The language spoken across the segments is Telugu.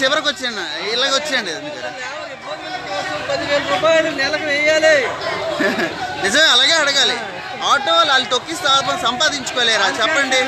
చివరికి వచ్చాను ఇలాగ వచ్చేయండి. నిజమే, అలాగే అడగాలి. ఆటో వాళ్ళు వాళ్ళు తొక్కిస్తే సంపాదించుకోలేరా చెప్పండి.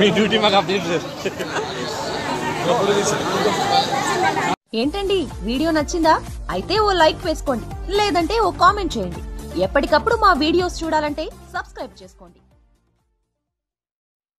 మీ డ్యూటీ మాకు అప్డేట్ చేస్తారు. ఏంటండి వీడియో నచ్చిందా? అయితే ఓ లైక్ వేసుకోండి, లేదంటే ఓ కామెంట్ చేయండి. ఎప్పటికప్పుడు మా వీడియోస్ చూడాలంటే సబ్స్క్రైబ్ చేసుకోండి.